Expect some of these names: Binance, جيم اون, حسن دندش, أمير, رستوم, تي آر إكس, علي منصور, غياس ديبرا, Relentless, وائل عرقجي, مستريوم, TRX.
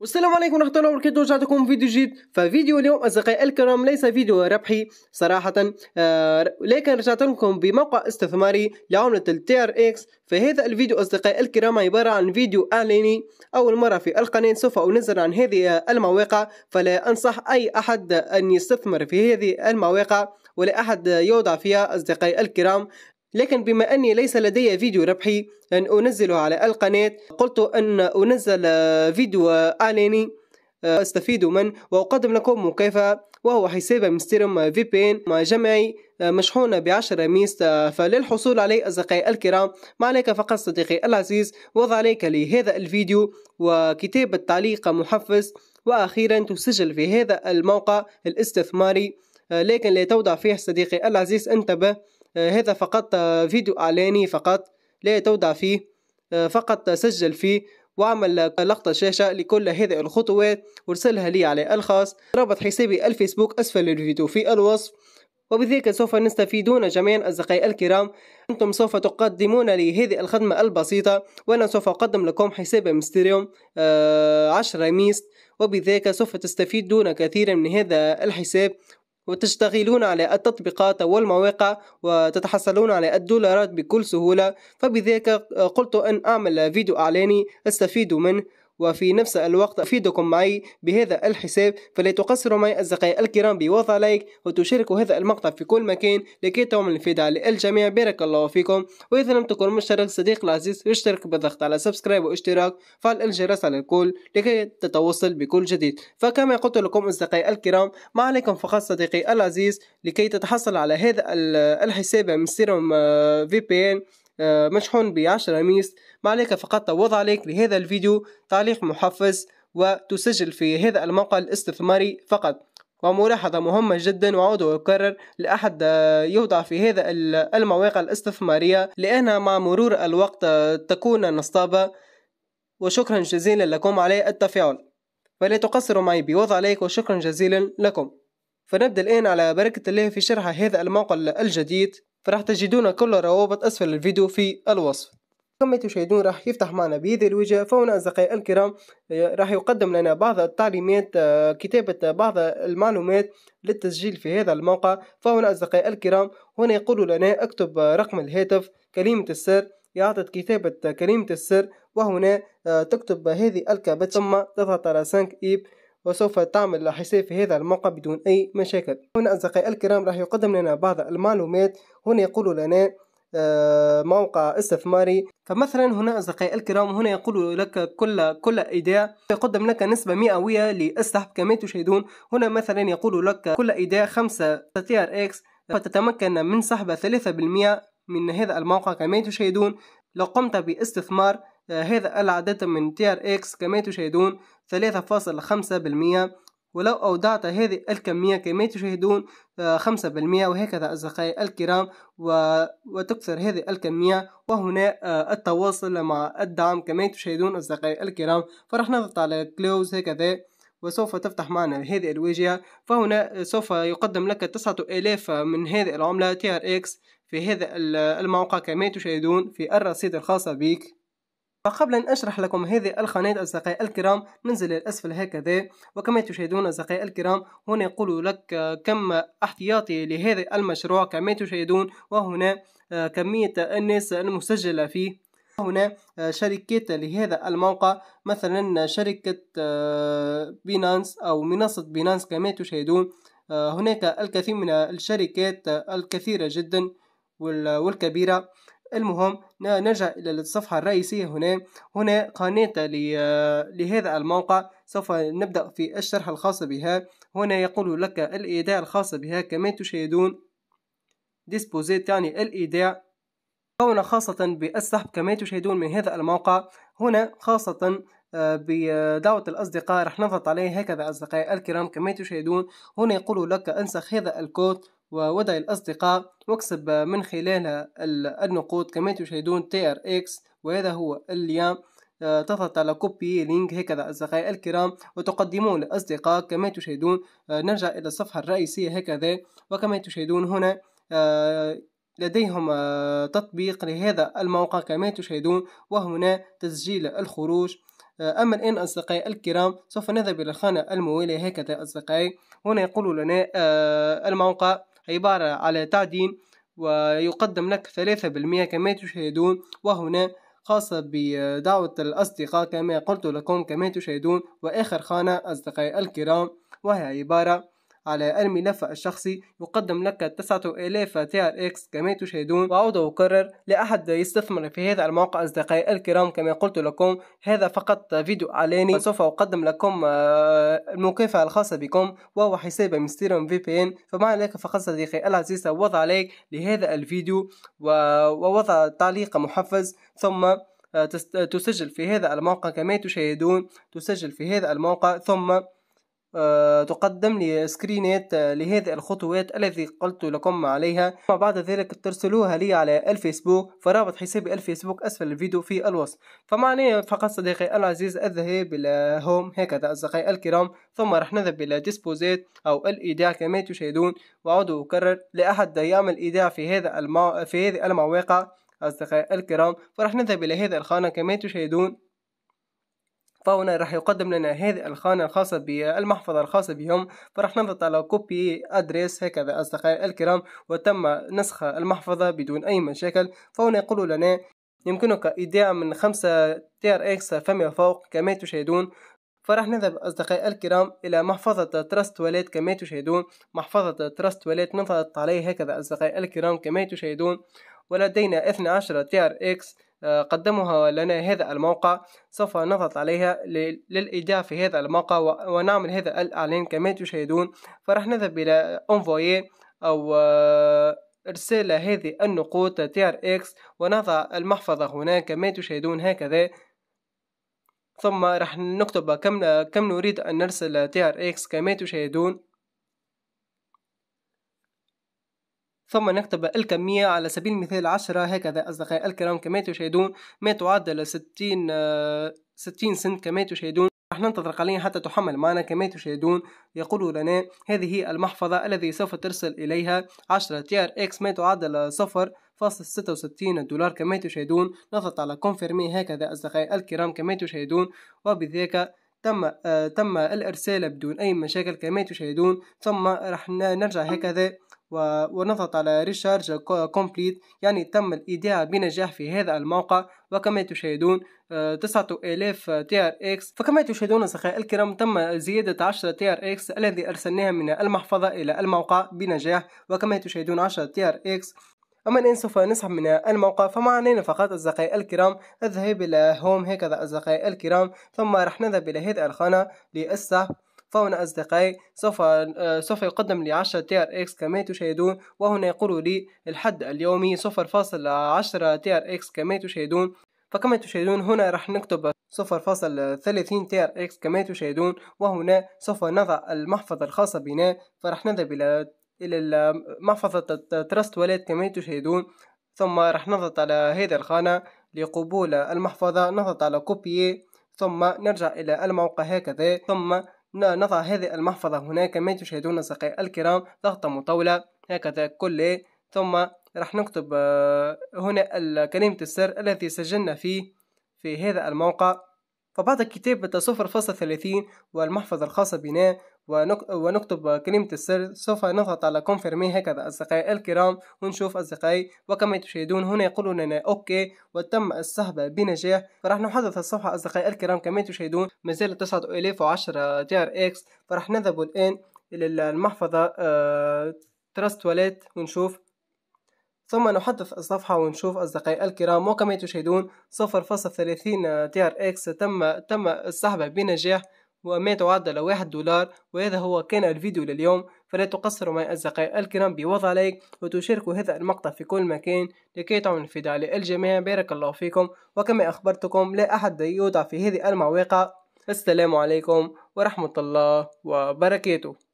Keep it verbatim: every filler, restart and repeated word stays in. والسلام عليكم ورحمة الله وبركاته. رجعتكم فيديو جديد. ففيديو اليوم أصدقائي الكرام ليس فيديو ربحي صراحة، آه لكن رجعت لكم بموقع استثماري لعملة التي ار اكس. فهذا الفيديو أصدقائي الكرام عبارة عن فيديو إعلاني أول مرة في القناة سوف أنزل عن هذه المواقع، فلا أنصح أي أحد أن يستثمر في هذه المواقع ولا أحد يوضع فيها أصدقائي الكرام. لكن بما أني ليس لدي فيديو ربحي أن أنزله على القناة، قلت أن أنزل فيديو إعلاني أستفيد منه وأقدم لكم مكافأة، وهو حساب مستريوم في بي إن مع جمعي مشحونة بعشرة ميست. فللحصول عليه أصدقائي الكرام ما عليك فقط صديقي العزيز وضع عليك لهذا الفيديو وكتابة تعليق محفز، وأخيرا تسجل في هذا الموقع الاستثماري، لكن لا توضع فيه صديقي العزيز، انتبه، هذا فقط فيديو إعلاني فقط لا توضع فيه، فقط سجل فيه واعمل لقطة شاشة لكل هذه الخطوات وارسلها لي على الخاص. رابط حسابي الفيسبوك أسفل الفيديو في الوصف، وبذلك سوف نستفيدون جميعا أصدقائي الكرام. أنتم سوف تقدمون لي هذه الخدمة البسيطة، وأنا سوف أقدم لكم حساب مستريوم عشرة ميست، وبذلك سوف تستفيدون كثيرا من هذا الحساب وتشتغلون على التطبيقات والمواقع وتتحصلون على الدولارات بكل سهولة. فبذلك قلت أن أعمل فيديو إعلاني أستفيد منه وفي نفس الوقت أفيدكم معي بهذا الحساب. فلا تقصروا معي أصدقائي الكرام بوضع لايك وتشاركوا هذا المقطع في كل مكان لكي تعمل الفائدة للجميع. بارك الله فيكم، وإذا لم تكن مشترك صديقي العزيز اشترك بالضغط على سبسكرايب واشتراك، فعل الجرس على الكل لكي تتوصل بكل جديد. فكما قلت لكم أصدقائي الكرام ما عليكم فقط صديقي العزيز لكي تتحصل على هذا الحساب مستريوم في بي إن مشحون بعشرة ميست، ما عليك فقط وضع عليك لهذا الفيديو تعليق محفز وتسجل في هذا الموقع الاستثماري فقط. وملاحظة مهمة جدا وأعود وأكرر، لأحد يوضع في هذا المواقع الاستثمارية لأنها مع مرور الوقت تكون نصابة. وشكرا جزيلا لكم على التفاعل، فلا تقصروا معي بوضع لايك وشكرا جزيلا لكم. فنبدأ الآن على بركة الله في شرح هذا الموقع الجديد، فراح تجدون كل الروابط أسفل الفيديو في الوصف. كما تشاهدون راح يفتح معنا بهذه الوجهة. فهنا أصدقائي الكرام راح يقدم لنا بعض التعليمات، كتابة بعض المعلومات للتسجيل في هذا الموقع. فهنا أصدقائي الكرام هنا يقول لنا اكتب رقم الهاتف، كلمة السر، يعطت كتابة كلمة السر، وهنا تكتب هذه الكابتشا ثم تضغط على سانك إيب وسوف تعمل حساب في هذا الموقع بدون أي مشاكل. هنا أصدقائي الكرام راح يقدم لنا بعض المعلومات. هنا يقول لنا موقع استثماري، فمثلا هنا أصدقائي الكرام هنا يقول لك كل كل إيداع يقدم لك نسبة مئوية للسحب. كما تشاهدون هنا مثلا يقول لك كل إيداع خمسة تي ار اكس فتتمكن من سحب ثلاثة بالمئة من هذا الموقع. كما تشاهدون لو قمت باستثمار هذا العدد من تي ار اكس كما تشاهدون ثلاثة فاصلة خمسة بالمئة، ولو أودعت هذه الكمية كما تشاهدون خمسة بالمئة، وهكذا أصدقائي الكرام وتكثر هذه الكمية. وهنا التواصل مع الدعم كما تشاهدون أصدقائي الكرام، فرح نضغط على كلوز هكذا وسوف تفتح معنا هذه الواجهة. فهنا سوف يقدم لك تسعة آلاف من هذه العملة تي آر إكس في هذا الموقع كما تشاهدون في الرصيد الخاصة بك. فقبل أن أشرح لكم هذه القناة أصدقائي الكرام ننزل الأسفل هكذا، وكما تشاهدون أصدقائي الكرام هنا يقول لك كم احتياطي لهذا المشروع كما تشاهدون، وهنا كمية الناس المسجلة فيه، وهنا شركات لهذا الموقع مثلا شركة بينانس أو منصة بينانس كما تشاهدون. هناك الكثير من الشركات الكثيرة جدا والكبيرة. المهم نرجع إلى الصفحة الرئيسية. هنا هنا قناة لهذا الموقع سوف نبدأ في الشرح الخاص بها. هنا يقول لك الإيداع الخاص بها كما تشاهدون ديسبوزيت يعني الإيداع. هنا خاصة بالسحب كما تشاهدون من هذا الموقع. هنا خاصة بدعوة الأصدقاء راح نضغط عليه هكذا أصدقائي الكرام كما تشاهدون. هنا يقول لك انسخ هذا الكود وودع الأصدقاء واكسب من خلالها النقود كما تشاهدون تي آر إكس، وهذا هو اليوم. تضغط على كوبي لينك هكذا أصدقائي الكرام وتقدمون للأصدقاء كما تشاهدون. نرجع إلى الصفحة الرئيسية هكذا، وكما تشاهدون هنا لديهم تطبيق لهذا الموقع كما تشاهدون، وهنا تسجيل الخروج أما الآن أصدقائي الكرام سوف نذهب إلى الخانة الموالية. هكذا أصدقائي هنا يقول لنا الموقع عبارة على تعدين ويقدم لك ثلاثة بالمئة كما تشاهدون، وهنا خاصة بدعوة الأصدقاء كما قلت لكم كما تشاهدون. وآخر خانة أصدقائي الكرام وهي عبارة على الملف الشخصي يقدم لك تسعة آلاف تي آر إكس كما تشاهدون. وأعود وأكرر لا أحد يستثمر في هذا الموقع أصدقائي الكرام كما قلت لكم، هذا فقط فيديو إعلاني. وسوف أقدم لكم المكافأة الخاصة بكم وهو حساب مستريوم في بي إن. فما عليك فقط صديقي العزيز وضع لايك لهذا الفيديو ووضع تعليق محفز، ثم تسجل في هذا الموقع كما تشاهدون، تسجل في هذا الموقع ثم تقدم لي سكرينات لهذه الخطوات التي قلت لكم عليها، وبعد ذلك ترسلوها لي على الفيسبوك. فرابط حسابي الفيسبوك اسفل الفيديو في الوصف. فمعنى فقط صديقي العزيز الذهاب الى هوم. هكذا اصدقائي الكرام ثم راح نذهب الى ديسبوزيت او الايداع كما تشاهدون. واعود واكرر لا احد يعمل ايداع في هذا المو... في هذه المواقع اصدقائي الكرام. فراح نذهب الى هذه الخانه كما تشاهدون، فهنا راح يقدم لنا هذه الخانة الخاصة بالمحفظة الخاصة بهم. فراح نضغط على كوبي ادريس هكذا أصدقائي الكرام، وتم نسخ المحفظة بدون أي مشاكل. فهنا يقول لنا يمكنك إيداع من خمسة تي آر إكس فما فوق كما تشاهدون. فراح نذهب أصدقائي الكرام إلى محفظة Trust Wallet كما تشاهدون، محفظة Trust Wallet نضغط عليه هكذا أصدقائي الكرام كما تشاهدون. ولدينا اثني عشر تي آر إكس قدمها لنا هذا الموقع، سوف نضغط عليها للإيداع في هذا الموقع ونعمل هذا الإعلان كما تشاهدون. فراح نذهب إلى أنفوي أو إرسال هذه النقود تي آر إكس ونضع المحفظة هنا كما تشاهدون هكذا، ثم راح نكتب كم كم نريد أن نرسل تي آر إكس كما تشاهدون، ثم نكتب الكمية على سبيل المثال عشرة هكذا أصدقائي الكرام كما تشاهدون، ما تعادل ستين ستين سنت كما تشاهدون. راح ننتظر قليلا حتى تحمل معنا كما تشاهدون. يقول لنا هذه المحفظة الذي سوف ترسل إليها عشرة تي آر إكس ما تعادل صفر فاصل ستة وستين دولار كما تشاهدون. نضغط على كونفيرمي هكذا أصدقائي الكرام كما تشاهدون، وبذلك تم آه تم الإرسال بدون أي مشاكل كما تشاهدون. ثم راح نرجع هكذا ونضغط على ريشارج كومبليت، يعني تم الإيداع بنجاح في هذا الموقع. وكما تشاهدون تسعة آلاف تي آر إكس. فكما تشاهدون أصدقائي الكرام تم زيادة عشرة تي آر إكس الذي أرسلناها من المحفظة إلى الموقع بنجاح، وكما تشاهدون عشرة تي آر إكس. أما الآن سوف نسحب من الموقع، فما علينا فقط أصدقائي الكرام الذهاب إلى هوم هكذا أصدقائي الكرام، ثم راح نذهب إلى هذه الخانة للسحب. فهنا أصدقائي سوف سوف يقدم لي عشرة تي آر إكس كما تشاهدون، وهنا يقول لي الحد اليومي صفر فاصل عشرة تي آر إكس كما تشاهدون. فكما تشاهدون هنا راح نكتب صفر فاصل ثلاثين تي آر إكس كما تشاهدون، وهنا سوف نضع المحفظة الخاصة بنا. فراح نذهب إلى إلى محفظة Trust Wallet كما تشاهدون، ثم راح نضغط على هذه الخانة لقبول المحفظة، نضغط على كوبي ثم نرجع إلى الموقع هكذا، ثم نضع هذه المحفظة هنا كما تشاهدون أصدقائي الكرام. ضغطة مطولة هكذا كله، ثم راح نكتب هنا كلمة السر التي سجلنا فيه في هذا الموقع. فبعد كتابة صفر فاصل ثلاثين والمحفظة الخاصة بنا ونكتب كلمة السر سوف نضغط على كونفيرمي هكذا أصدقائي الكرام ونشوف أصدقائي. وكما تشاهدون هنا يقول لنا أوكي وتم السحب بنجاح. فراح نحدث الصفحة أصدقائي الكرام كما تشاهدون، ما زال تسعة آلاف وعشرة تي آر إكس. فراح نذهب الآن إلى المحفظة آه... Trust Wallet ونشوف، ثم نحدث الصفحة ونشوف أصدقائي الكرام. وكما تشاهدون صفر فاصل ثلاثين تي آر إكس تم تم السحب بنجاح وما تعادل واحد دولار. وهذا هو كان الفيديو لليوم، فلا تقصروا معي أصدقائي الكرام بوضع لايك وتشاركوا هذا المقطع في كل مكان لكي تعمل الفيديو على الجميع. بارك الله فيكم، وكما أخبرتكم لا أحد يودع في هذه المواقع. السلام عليكم ورحمة الله وبركاته.